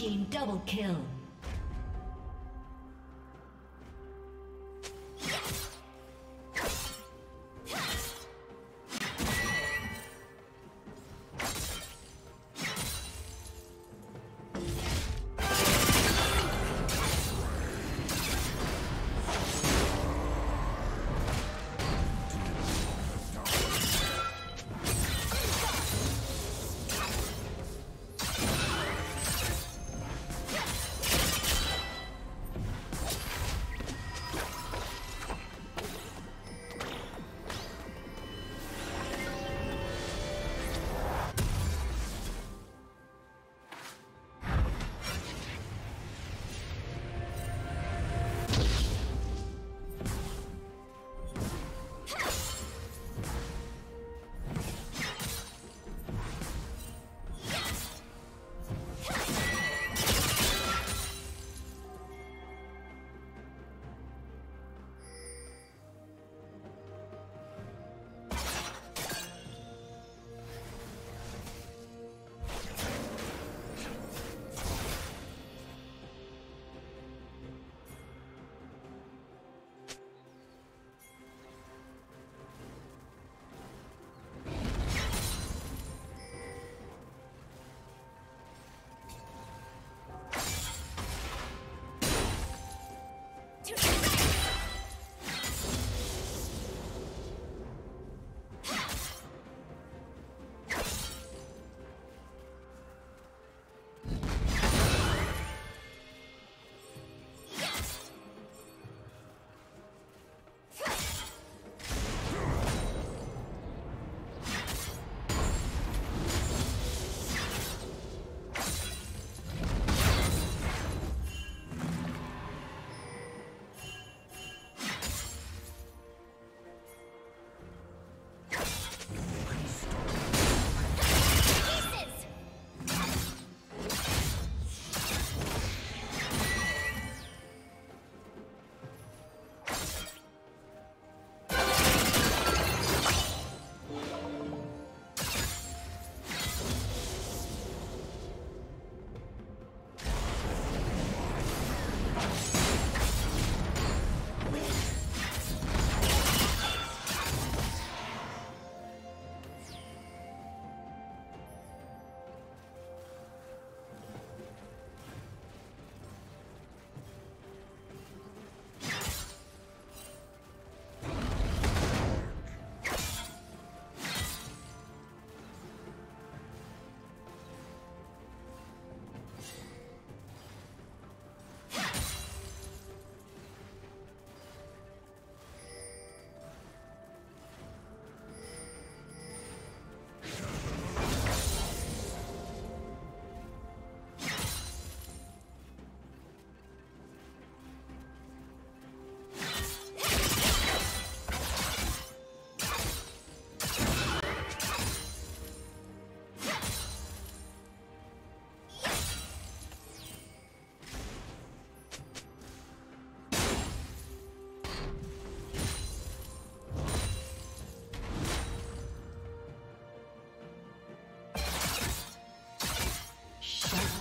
team double kill.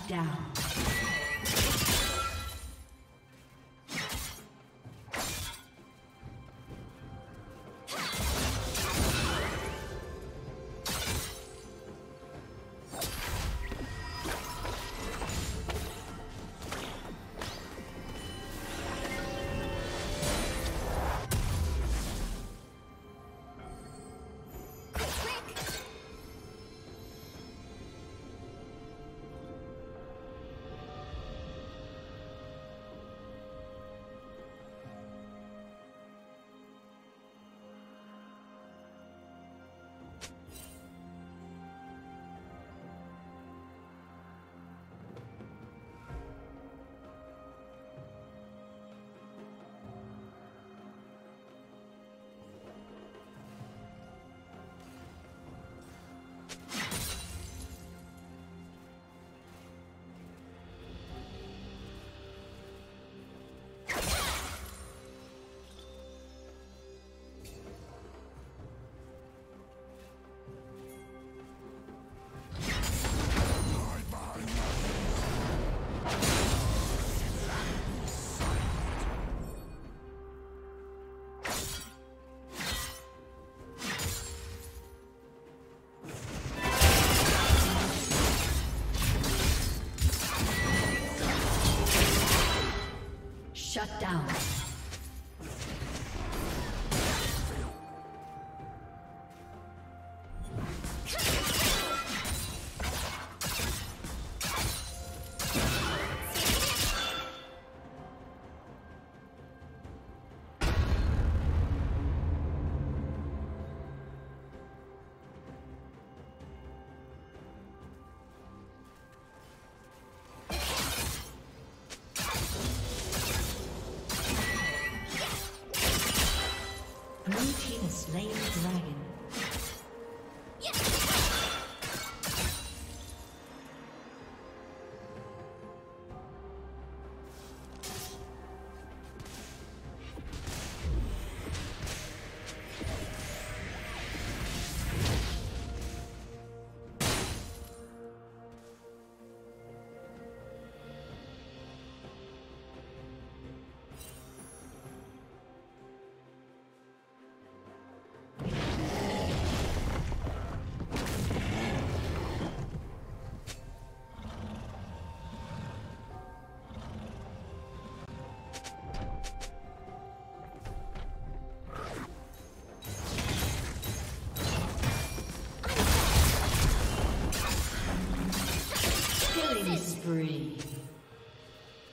Down. Shut down. Slain the dragon.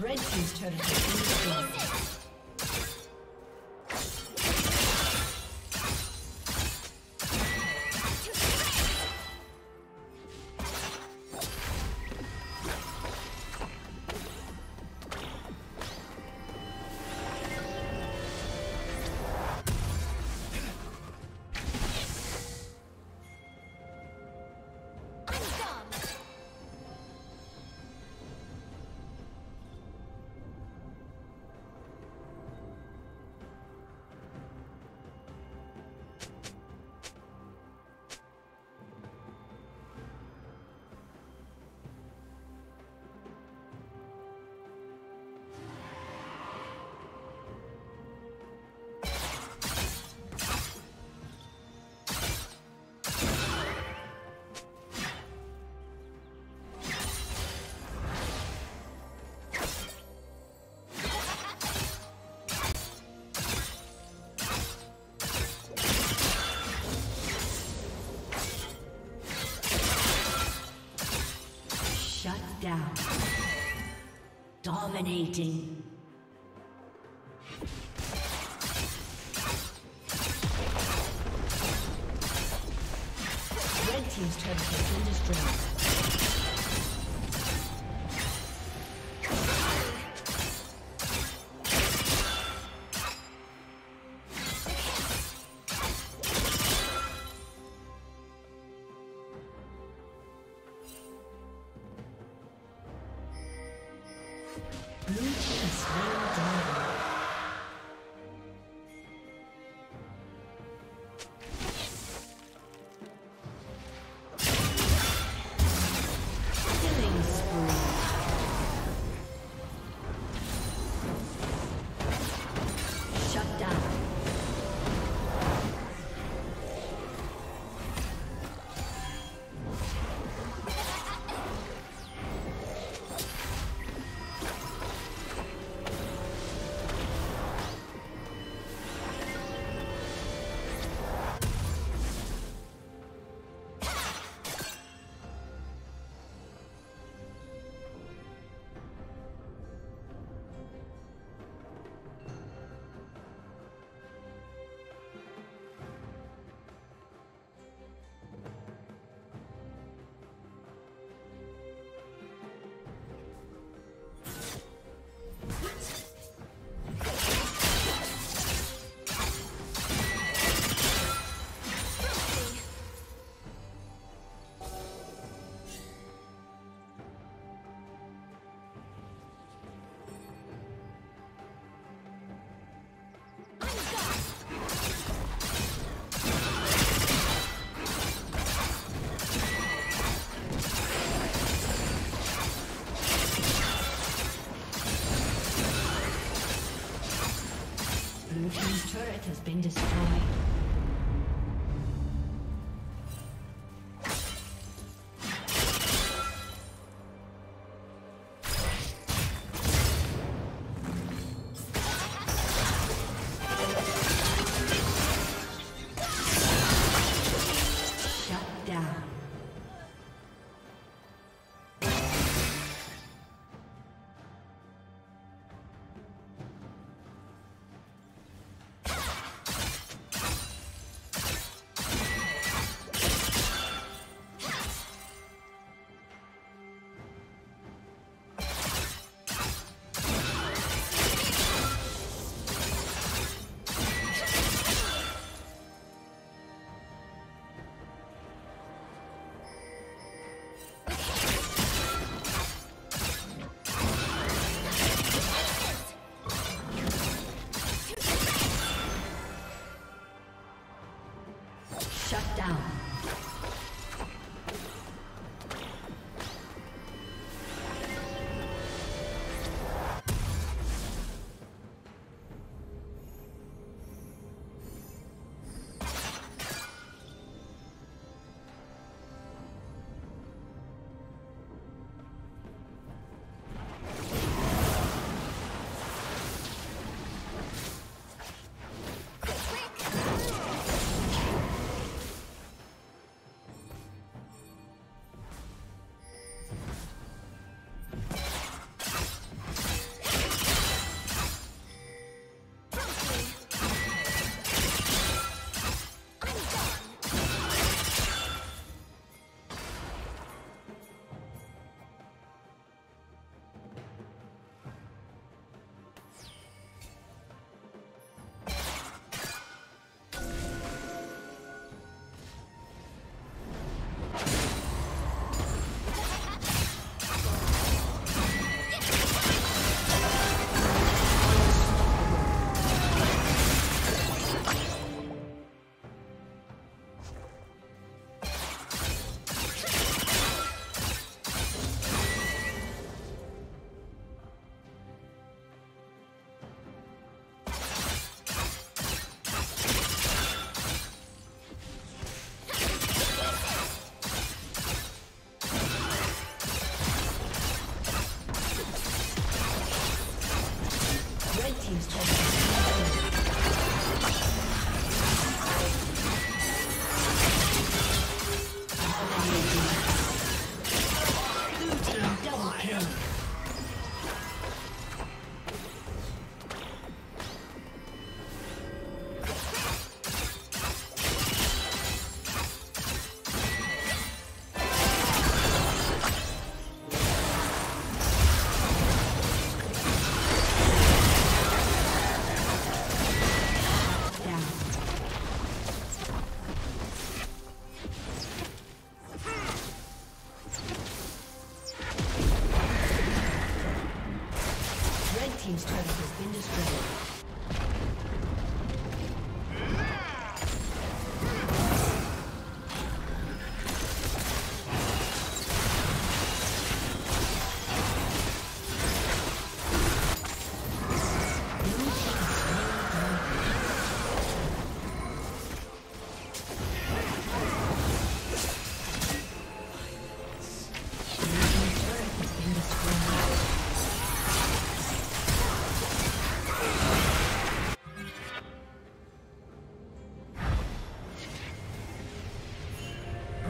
Red team's turret has been destroyed. Dominating. Red team's turret has been destroyed. Has been destroyed.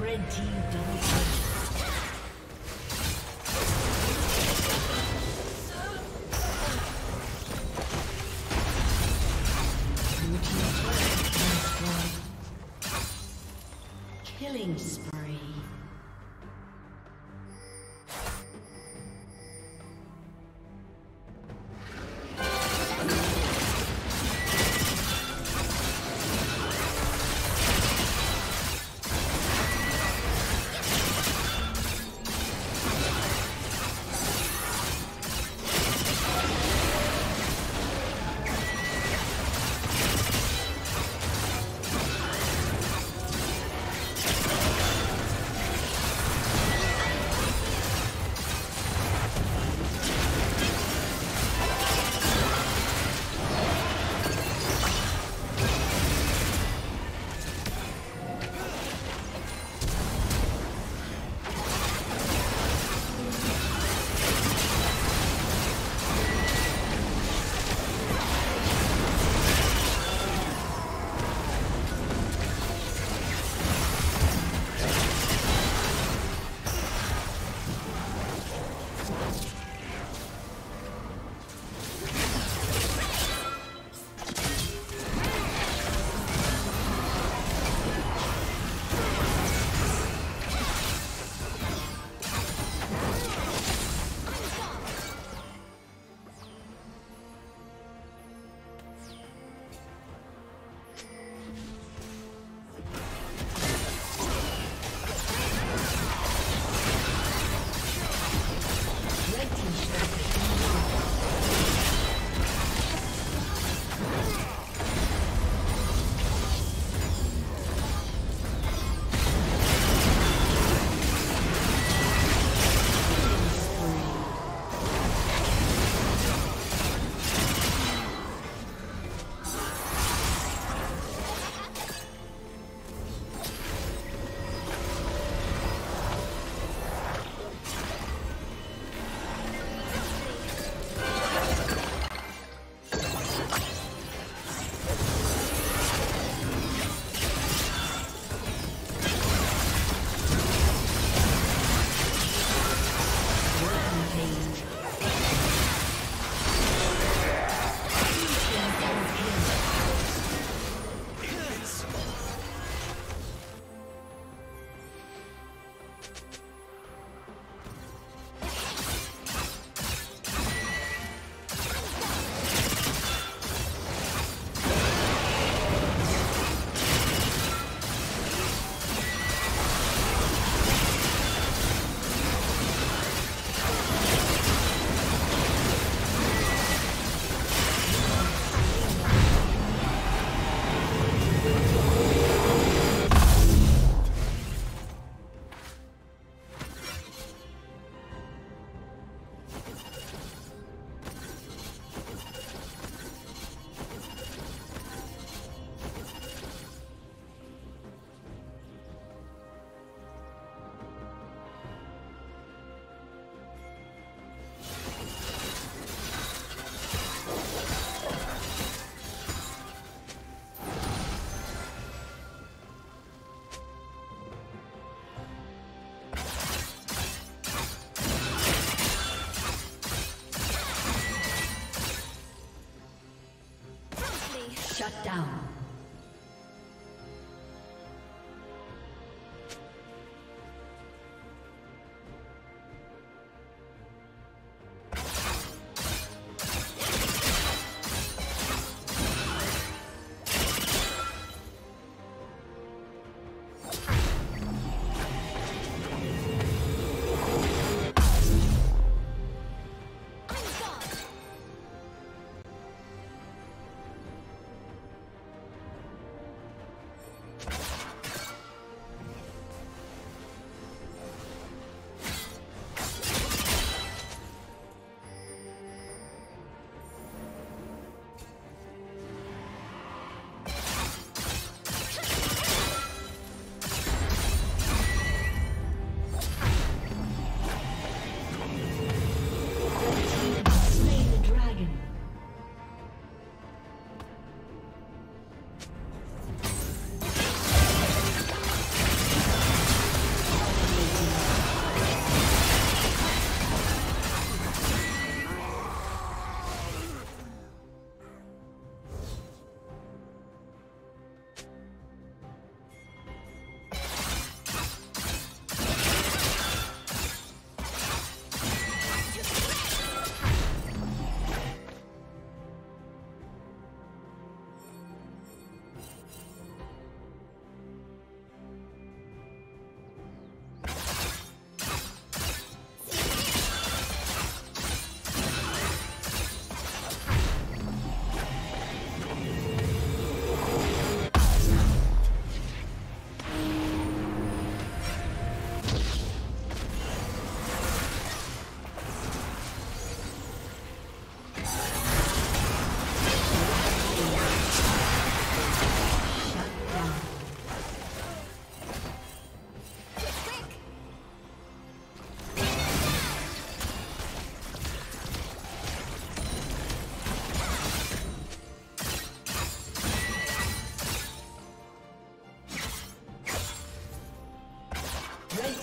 Red team double kill.